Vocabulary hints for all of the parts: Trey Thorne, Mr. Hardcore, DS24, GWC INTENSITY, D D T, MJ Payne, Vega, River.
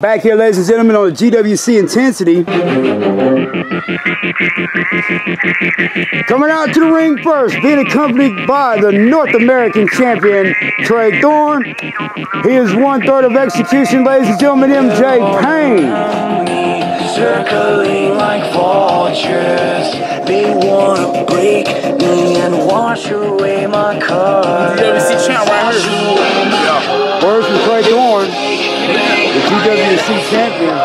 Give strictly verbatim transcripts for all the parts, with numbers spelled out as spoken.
Back here, ladies and gentlemen, on the G W C Intensity. Coming out to the ring first, being accompanied by the North American champion, Trey Thorne. He is one third of Execution, ladies and gentlemen, M J Payne. Circling like vultures, they wanna break me and wash away my colors. G W C champ right here. Words from Trey Thorne, the G W C champion.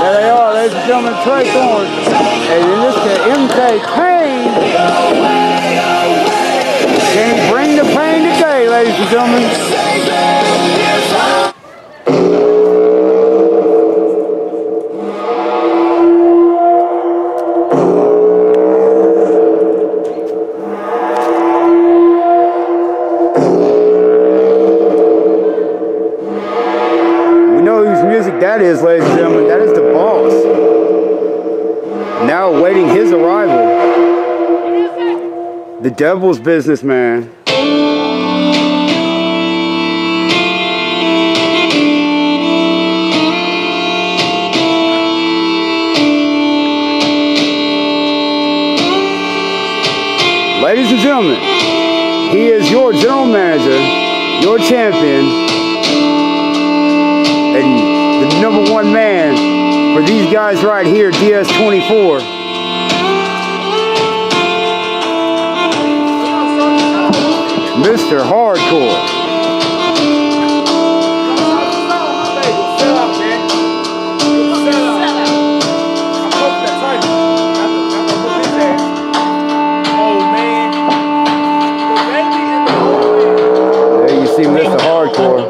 There they are, ladies and gentlemen, Trey Thorne, and in this case, M J Payne. Can he bring the pain today, ladies and gentlemen? That is, ladies and gentlemen, that is the boss. Now awaiting his arrival. The devil's businessman. Ladies and gentlemen, he is your general manager, your champion, and the number one man for these guys right here, D S twenty-four. Mister Hardcore. There you see Mister Hardcore.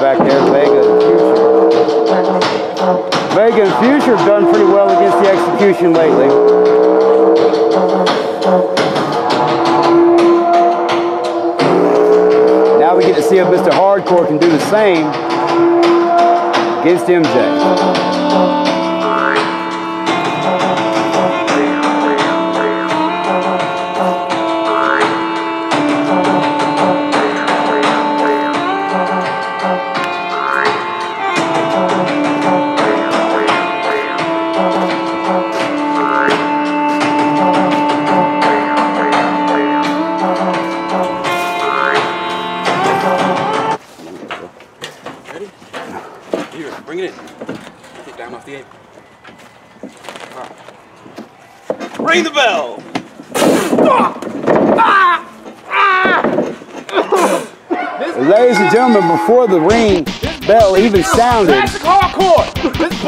Back there, Vega and Future. Vega and Future have done pretty well against the Execution lately. Now we get to see if Mister Hardcore can do the same against M J. Bring it in. Get down off the apron. Right. Ring the bell! Ladies and gentlemen, before the ring bell even sounded, Classic Hardcore!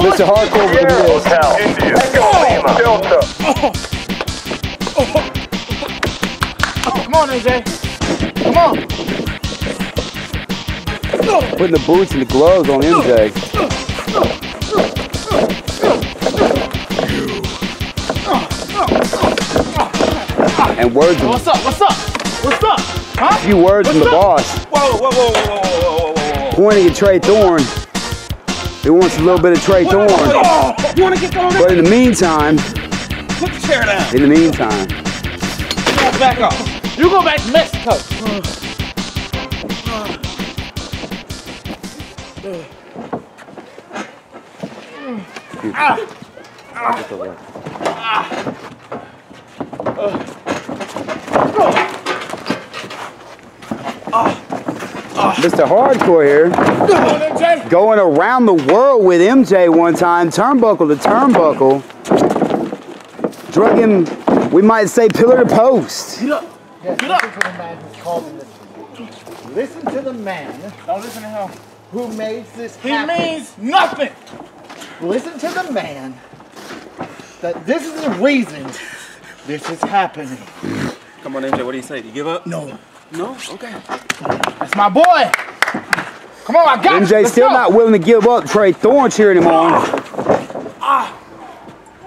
Mister Hardcore with the rules. Oh, come on, M J. Come on. Putting the boots and the gloves on M J. And words. What's up? What's up? What's up? Huh? A few words what's from the up? Boss. Whoa, whoa, whoa, whoa, whoa, whoa, whoa. Pointing at Trey Thorne. He wants a little bit of Trey Thorne. Oh, you wanna get going? But in the meantime, put the chair down. In the meantime, you back off. You go back to Mexico. Uh. Mister Hardcore here, going around the world with M J one time, turnbuckle to turnbuckle, drug him, we might say pillar to post. Get up. Get up. Listen to the man. Don't listen to him. Who makes this happen? He means nothing. Listen to the man. That this is the reason this is happening. Come on, M J. What do you say? Do you give up? No. No. Okay. That's my boy. Come on, I got M J you. M J still go. Not willing to give up. Trey Thorne cheering him on. Ah.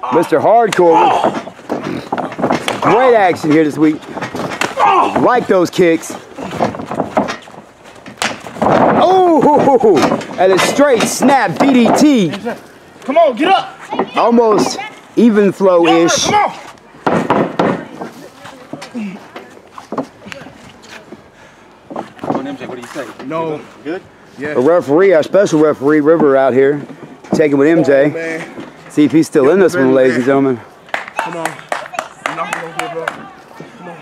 Ah. Mister Hardcore. Ah. Great action here this week. Ah. Like those kicks. Ooh, and a straight snap D D T. Come on, get up. Almost even flow-ish. M J, what do you say? No. Good? Yeah. A referee, our special referee, River, out here, taking with M J. Oh, see if he's still Get in this one, ladies and gentlemen. Come on. I'm not gonna give up. Come on.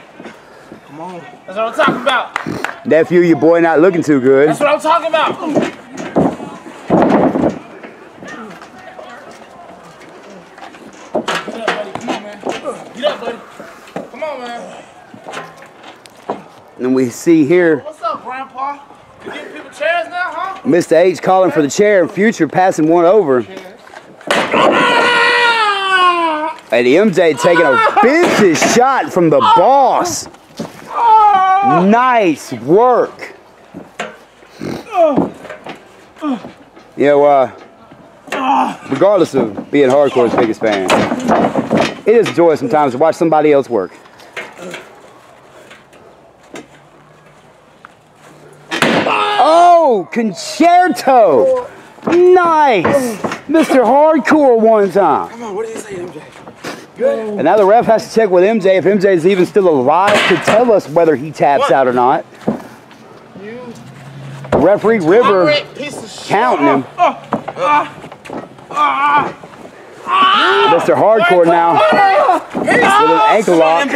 Come on. That's what I'm talking about. Nephew, your boy not looking too good. That's what I'm talking about. And we see here, what's up, Grandpa? You getting people chairs now, huh? Mister H calling for the chair in future, passing one over. And M J taking a vicious shot from the boss. Nice work. You know, uh, regardless of being Hardcore's biggest fan, it is a joy sometimes to watch somebody else work. Concerto! Nice! Mister Hardcore one time. Come on, what did he say, M J? Good. And now the ref has to check with M J if M J is even still alive to tell us whether he taps what? out or not. You. Referee River counting him. Oh, oh, oh, oh, oh. Mister Hardcore now with an ankle lock.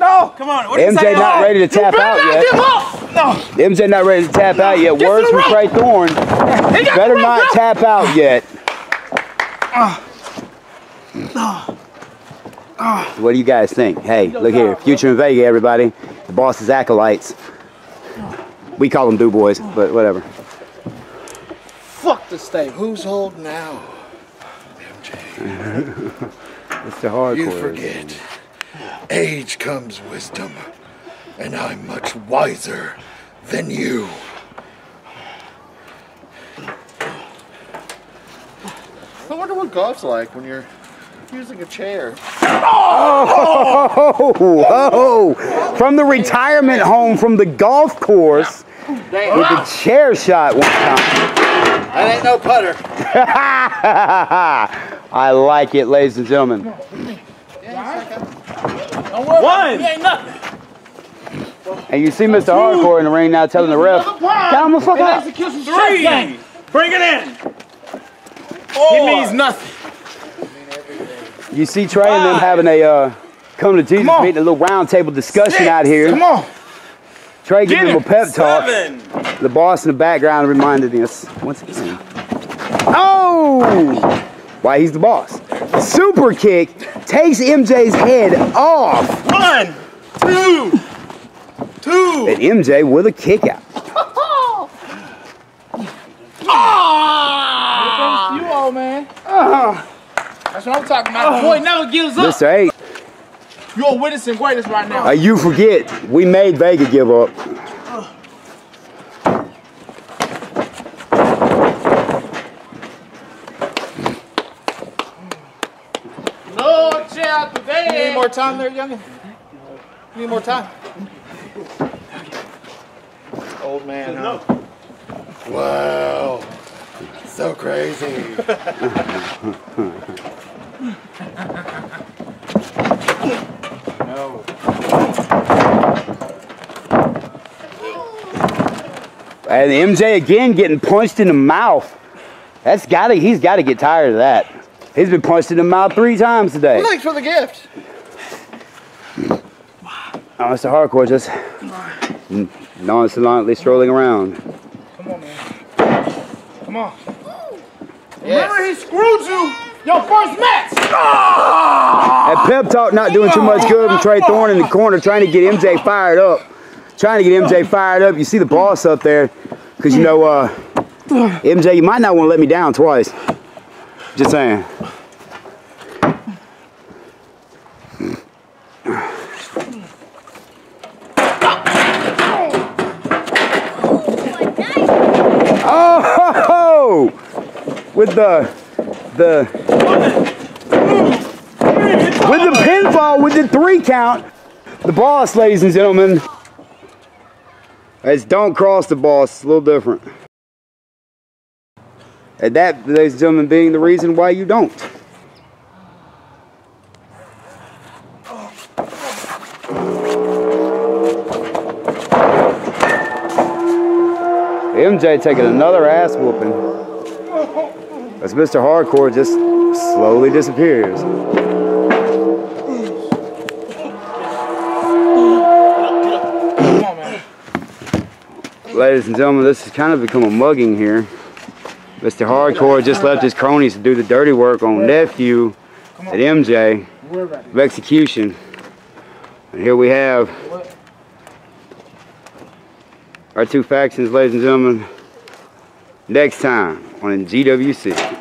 No! Come on, what did M J say? Not ready to tap out yet. No. M J not ready to tap no. out yet. Get Words from Trey Thorne. Better not rope. tap out yet. Uh, uh, uh, what do you guys think? Hey, look here. Future and Vega, everybody. The boss's acolytes. We call them do boys, but whatever. Fuck this thing. Who's old now? M J. It's the Hardcore. You forget. Age comes wisdom. And I'm much wiser than you. I wonder what golf's like when you're using a chair. Oh! Oh! Oh! From the retirement home, from the golf course, with the chair shot one time. That ain't no putter. I like it, ladies and gentlemen. One! Ain't nothing. And you see Mister Hardcore in the ring now telling the ref, count him the fuck out. Three! Bring it in! Four. He means nothing. You see Trey Five. and them having a uh, come to Jesus come meeting, a little round table discussion Six. out here. Come on. Trey Get giving him a pep talk. Seven. The boss in the background reminded us once again. Oh! Why, he's the boss. Super kick takes M J's head off. One, two, Two. And M J with a kick out. Ah! You all, man. Uh, That's what I'm talking about. Uh, the boy never gives up. Mister H. You're witnessing greatness right now. Uh, you forget, we made Vega give up. Uh. No child today. You need more time there, youngin'? You need more time? Old man, huh? Wow, so crazy. No. And M J again getting punched in the mouth. That's gotta, he's gotta get tired of that. He's been punched in the mouth three times today. Thanks for the gift. Oh, Mister Hardcore just nonchalantly strolling around. Come on, man. Come on. Yes. Remember, he screwed you your first match. That pep talk not doing too much good from Trey Thorne in the corner, trying to get M J fired up. Trying to get M J fired up. You see the boss up there, because you know, uh, M J, you might not want to let me down twice. Just saying. With the, the, with the pinfall, with the three count, the boss, ladies and gentlemen. It's don't cross the boss, it's a little different. And that, ladies and gentlemen, being the reason why you don't. M J taking another ass whooping as Mister Hardcore just slowly disappears. Ladies and gentlemen, this has kind of become a mugging here. Mister Hardcore just left his cronies to do the dirty work on nephew at M J of execution. And here we have our two factions, ladies and gentlemen, next time on G W C.